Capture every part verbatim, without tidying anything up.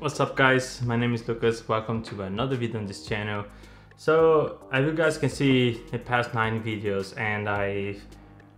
What's up guys, my name is Lucas, welcome to another video on this channel. So as you guys can see, the past nine videos and I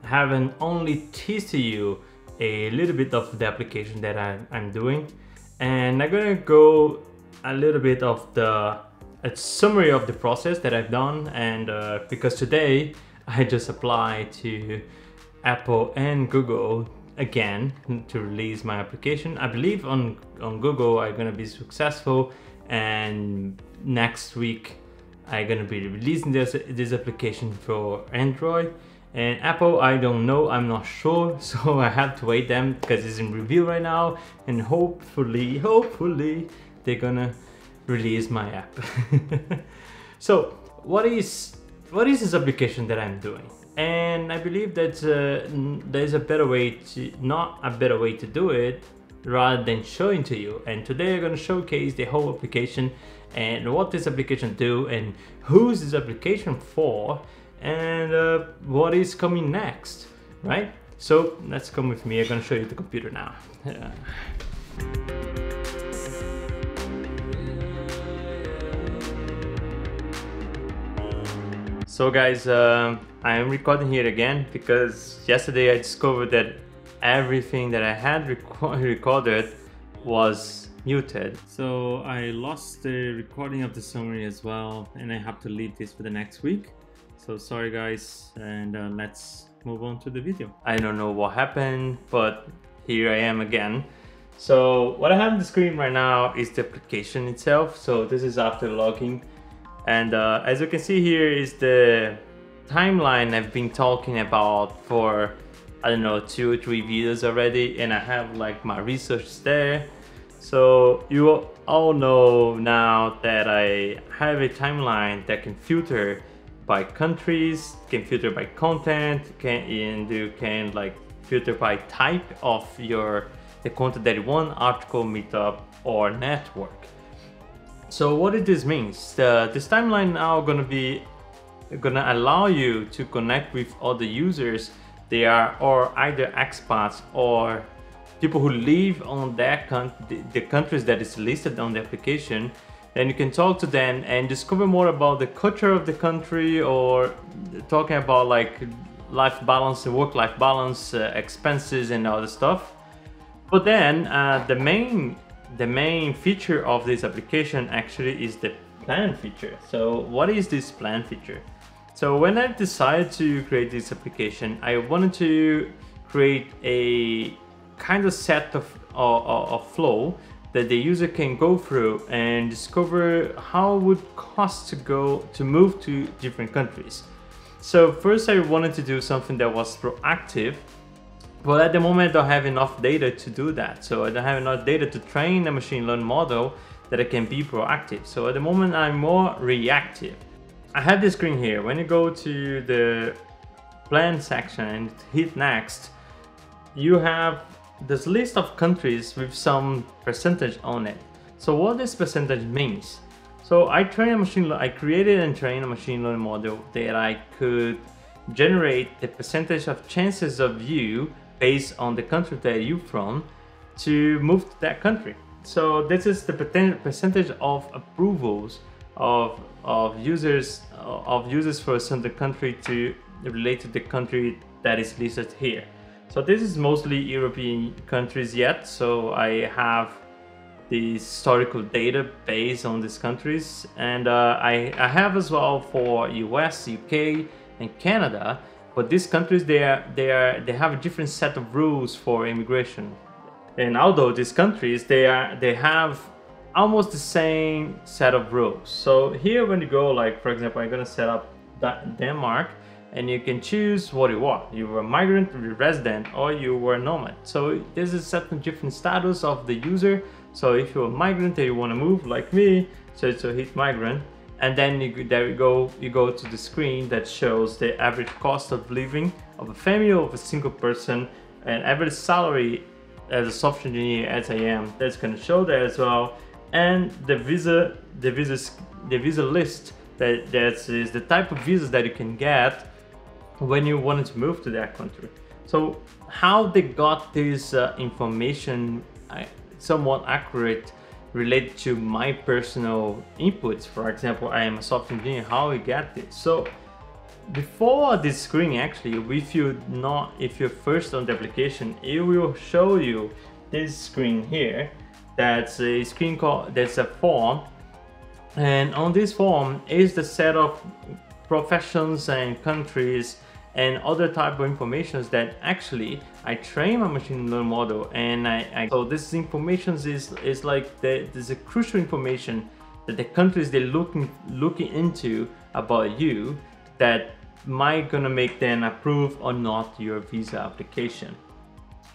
haven't only teased to you a little bit of the application that I, I'm doing, and I'm gonna go a little bit of the a summary of the process that I've done, and uh, because today I just applied to Apple and Google again to release my application. I believe on on Google I'm gonna be successful, and next week I'm gonna be releasing this this application for Android and Apple. I don't know, I'm not sure, so I have to wait them because it's in review right now, and hopefully hopefully they're gonna release my app. So what is what is this application that I'm doing? And I believe that uh, there's a better way to, not a better way to do it rather than showing to you. And today I'm going to showcase the whole application and what this application do and who's this application for and uh, what is coming next, right? So let's come with me. I'm going to show you the computer now. Yeah. So guys, uh, I am recording here again because yesterday I discovered that everything that I had reco recorded was muted. So I lost the recording of the summary as well, and I have to leave this for the next week. So sorry guys, and uh, let's move on to the video. I don't know what happened, but here I am again. So what I have on the screen right now is the application itself. So this is after logging. And uh, as you can see here is the timeline I've been talking about for, I don't know, two or three videos already, and I have like my research there. So you all know now that I have a timeline that can filter by countries, can filter by content, can, and you can like filter by type of your the content that you want, article, meetup, or network. So what did this means? Uh, this timeline now gonna be gonna allow you to connect with other users. They are or either expats or people who live on their the, the countries that is listed on the application. Then you can talk to them and discover more about the culture of the country, or talking about like life balance, work-life balance, uh, expenses, and other stuff. But then uh, the main The main feature of this application actually is the plan feature. So what is this plan feature? So when I decided to create this application, I wanted to create a kind of set of, of, of flow that the user can go through and discover how it would cost to go to move to different countries. So first I wanted to do something that was proactive. Well, at the moment I don't have enough data to do that. So I don't have enough data to train a machine learning model that I can be proactive. So at the moment I'm more reactive. I have this screen here. When you go to the plan section and hit next, you have this list of countries with some percentage on it. So what this percentage means? So I train a machine, I created and trained a machine learning model that I could generate the percentage of chances of you based on the country that you're from to move to that country. So this is the percentage of approvals of of users of users for a certain country to relate to the country that is listed here. So this is mostly European countries yet. So I have the historical data based on these countries, and uh, I, I have as well for U S, U K, and Canada. But these countries, they are they are they have a different set of rules for immigration. And although these countries, they are they have almost the same set of rules. So here when you go, like for example, I'm gonna set up Denmark, and you can choose what you want. You were a migrant, you were a resident, or you were a nomad. So there's a certain different status of the user. So if you're a migrant and you want to move like me, so it's a hit migrant. And then you, there you go, you go to the screen that shows the average cost of living of a family of a single person, and average salary as a software engineer as I am. That's going to show there as well, and the visa, the visa, the visa list that that is the type of visas that you can get when you wanted to move to that country. So how they got this uh, information, uh, somewhat accurate relate to my personal inputs. For example, I am a software engineer, how I get this. So before this screen, actually, if you not if you're first on the application, it will show you this screen here. That's a screen called that's a form, and on this form is the set of professions and countries and other type of information that actually I train my machine learning model. And I, I so this information is is like the, there's a crucial information that the countries they're looking looking into about you that might gonna make them approve or not your visa application.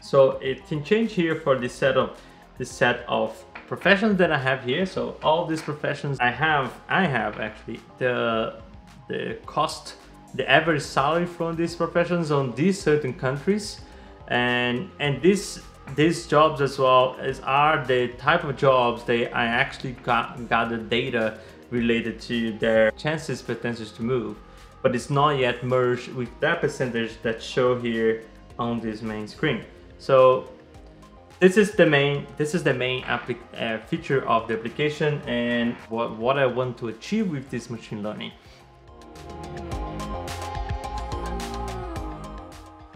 So it can change here for this set of the set of professions that I have here. So all these professions I have, I have actually the the cost. The average salary from these professions on these certain countries, and and this these jobs as well as are the type of jobs they I actually got gather data related to their chances potentials to move, but it's not yet merged with that percentage that show here on this main screen. So this is the main this is the main uh, feature of the application and what what I want to achieve with this machine learning.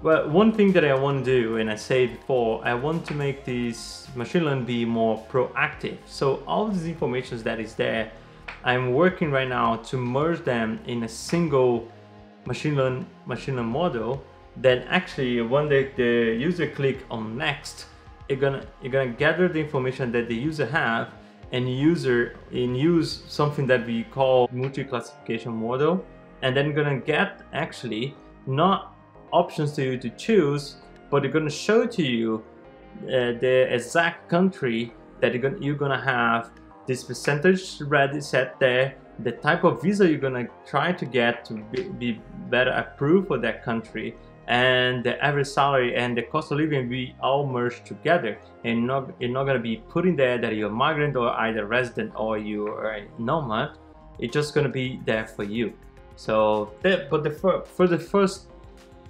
Well, one thing that I want to do, and I said before, I want to make this machine learning be more proactive. So all these information that is there, I'm working right now to merge them in a single machine learning machine learning model. Then actually, when the, the user click on next, you're gonna you're gonna gather the information that the user have and user and use something that we call multi-classification model, and then gonna get actually not options to you to choose, but they're going to show to you uh, the exact country that you're going you're gonna have this percentage ready set there, the type of visa you're going to try to get to be, be better approved for that country, and the average salary and the cost of living be all merged together, and not you're not going to be putting there that you're a migrant or either resident or you are a nomad. It's just going to be there for you. So that, but the for, for the first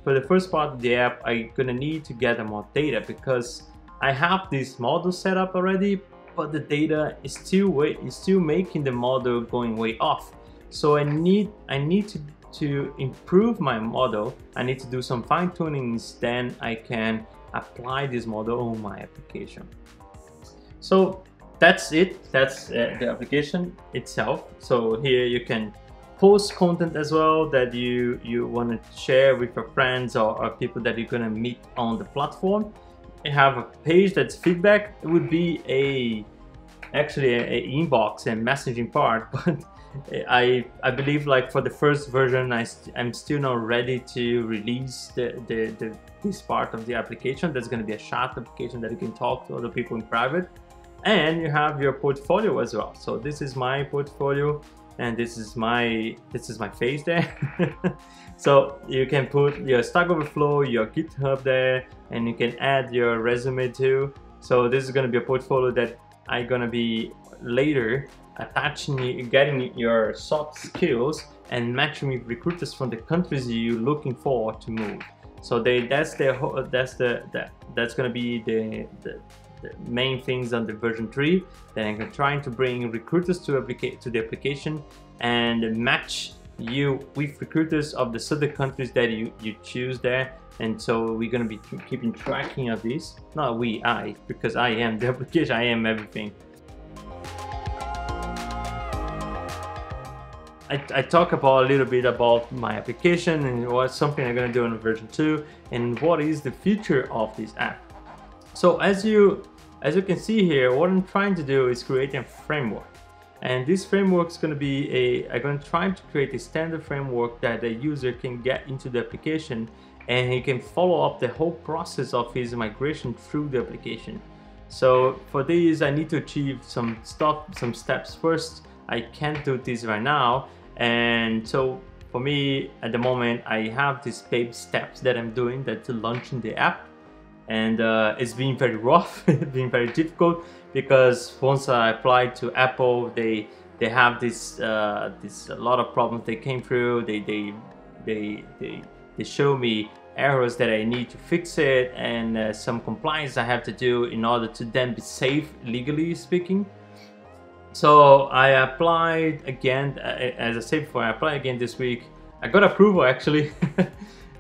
For the first part of the app, I'm gonna need to gather more data because I have this model set up already, but the data is still way, is still making the model going way off. So I need I need to, to improve my model. I need to do some fine tunings, then I can apply this model on my application. So that's it. That's uh, the application itself. So here you can post content as well that you you want to share with your friends or, or people that you're going to meet on the platform. You have a page that's feedback. It would be a actually an inbox and messaging part, but I I believe like for the first version I st I'm still not ready to release the, the, the this part of the application. There's going to be a chat application that you can talk to other people in private, and you have your portfolio as well. So this is my portfolio. And this is my this is my face there. So you can put your Stack Overflow, your GitHub there, and you can add your resume too. So this is gonna be a portfolio that I'm gonna be later attaching, getting your soft skills and matching with recruiters from the countries you're looking for to move. So they that's their that's the that that's gonna be the. the main things on the version three. Then I'm trying to bring recruiters to applicate to the application and match you with recruiters of the certain countries that you you choose there. And so we're going to be keeping tracking of this. Not we, I, because I am the application. I am everything. I, I talk about a little bit about my application and what's something I'm going to do on version two and what is the future of this app. So as you as you can see here, what I'm trying to do is create a framework, and this framework is going to be a I'm going to try to create a standard framework that the user can get into the application, and he can follow up the whole process of his migration through the application. So for this, I need to achieve some stuff, some steps first. I can't do this right now, and so for me at the moment, I have these baby steps that I'm doing that's launching the app. And uh, it's been very rough, it's been very difficult because once I applied to Apple, they they have this uh, this a lot of problems they came through. They they they they they show me errors that I need to fix it, and uh, some compliance I have to do in order to then be safe legally speaking. So I applied again, as I said before, I applied again this week. I got approval actually.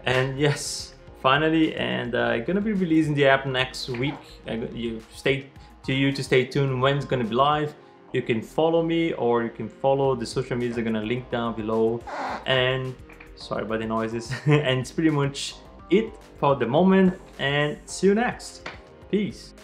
And yes, finally, and I'm uh, gonna be releasing the app next week. I, you stay to you to stay tuned when it's gonna be live. You can follow me, or you can follow the social media. I'm gonna link down below. And sorry about the noises. And it's pretty much it for the moment, and see you next. Peace.